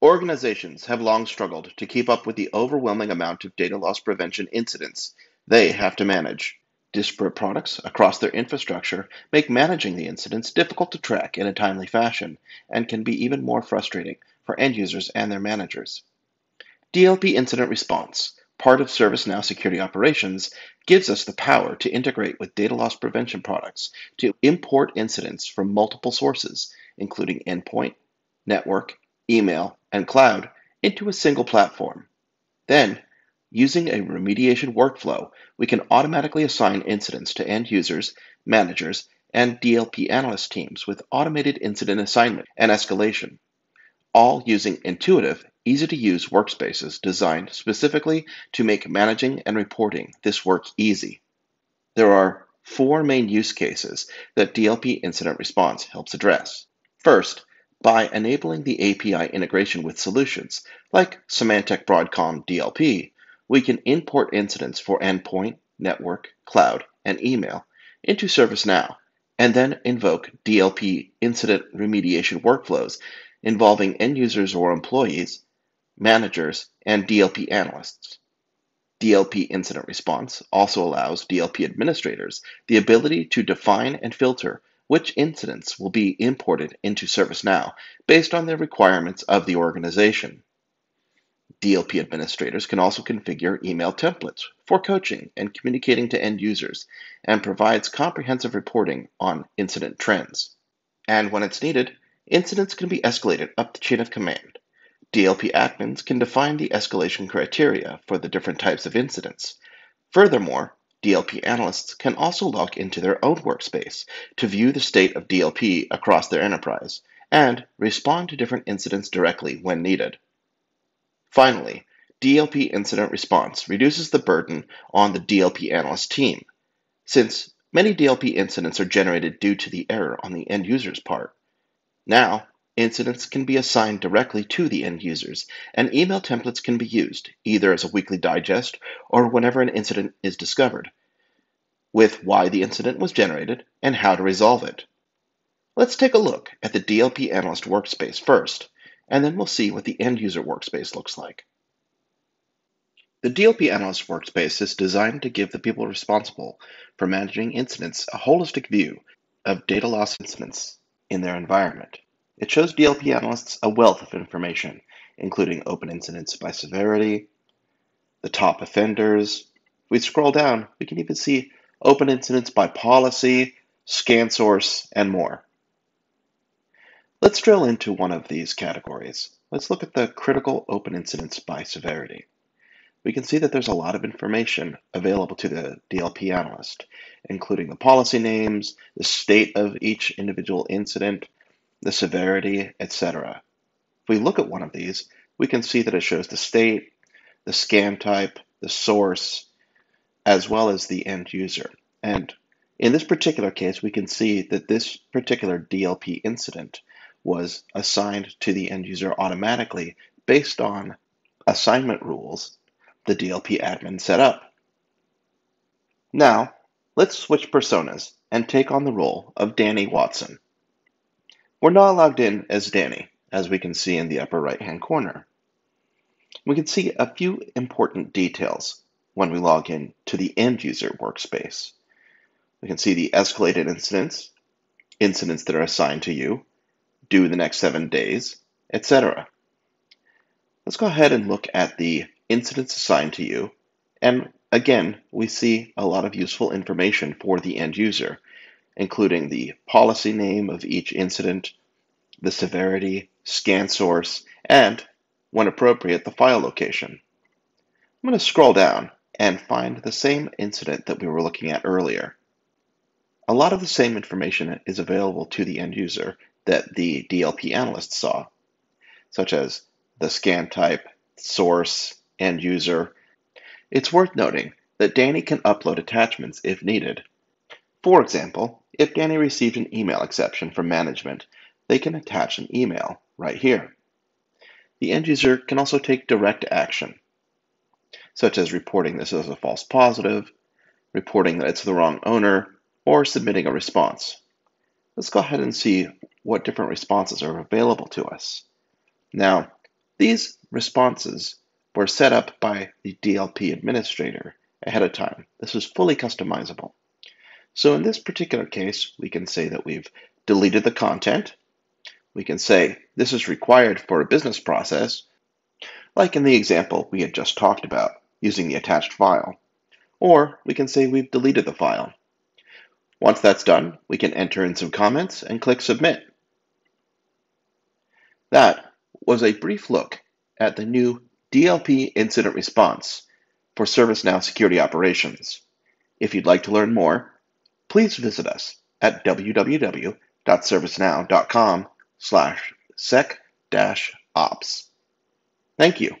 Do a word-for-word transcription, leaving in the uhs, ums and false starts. Organizations have long struggled to keep up with the overwhelming amount of data loss prevention incidents they have to manage. Disparate products across their infrastructure make managing the incidents difficult to track in a timely fashion and can be even more frustrating for end users and their managers. D L P Incident Response, part of ServiceNow Security Operations, gives us the power to integrate with data loss prevention products to import incidents from multiple sources, including endpoint, network, email, and cloud into a single platform. Then, using a remediation workflow, we can automatically assign incidents to end users, managers, and D L P analyst teams with automated incident assignment and escalation, all using intuitive, easy-to-use workspaces designed specifically to make managing and reporting this work easy. There are four main use cases that D L P Incident Response helps address. First, by enabling the A P I integration with solutions like Symantec Broadcom D L P, we can import incidents for endpoint, network, cloud, and email into ServiceNow and then invoke D L P incident remediation workflows involving end users or employees, managers, and D L P analysts. D L P Incident Response also allows D L P administrators the ability to define and filter which incidents will be imported into ServiceNow based on the requirements of the organization. D L P administrators can also configure email templates for coaching and communicating to end users and provides comprehensive reporting on incident trends. And when it's needed, incidents can be escalated up the chain of command. D L P admins can define the escalation criteria for the different types of incidents. Furthermore, D L P analysts can also log into their own workspace to view the state of D L P across their enterprise and respond to different incidents directly when needed. Finally, D L P Incident Response reduces the burden on the D L P analyst team, since many D L P incidents are generated due to the error on the end user's part. Now, incidents can be assigned directly to the end users, and email templates can be used, either as a weekly digest or whenever an incident is discovered, with why the incident was generated and how to resolve it. Let's take a look at the D L P analyst workspace first, and then we'll see what the end user workspace looks like. The D L P analyst workspace is designed to give the people responsible for managing incidents a holistic view of data loss incidents in their environment. It shows D L P analysts a wealth of information, including open incidents by severity, the top offenders. If we scroll down, we can even see open incidents by policy, scan source, and more. Let's drill into one of these categories. Let's look at the critical open incidents by severity. We can see that there's a lot of information available to the D L P analyst, including the policy names, the state of each individual incident, the severity, et cetera. If we look at one of these, we can see that it shows the state, the scan type, the source, as well as the end user. And in this particular case, we can see that this particular D L P incident was assigned to the end user automatically based on assignment rules the D L P admin set up. Now, let's switch personas and take on the role of Danny Watson. We're now logged in as Danny, as we can see in the upper right-hand corner. We can see a few important details when we log in to the end user workspace. We can see the escalated incidents, incidents that are assigned to you, due in the next seven days, et cetera. Let's go ahead and look at the incidents assigned to you. And again, we see a lot of useful information for the end user, including the policy name of each incident, the severity, scan source, and, when appropriate, the file location. I'm going to scroll down and find the same incident that we were looking at earlier. A lot of the same information is available to the end user that the D L P analyst saw, such as the scan type, source, end user. It's worth noting that Danny can upload attachments if needed. For example, if Danny received an email exception from management, they can attach an email right here. The end user can also take direct action, such as reporting this as a false positive, reporting that it's the wrong owner, or submitting a response. Let's go ahead and see what different responses are available to us. Now, These responses were set up by the D L P administrator ahead of time. This was fully customizable. So in this particular case, we can say that we've deleted the content. We can say this is required for a business process, like in the example we had just talked about using the attached file. Or we can say we've deleted the file. Once that's done, we can enter in some comments and click Submit. That was a brief look at the new D L P incident response for ServiceNow Security Operations. If you'd like to learn more, please visit us at w w w dot servicenow dot com slash sec dash ops. Thank you.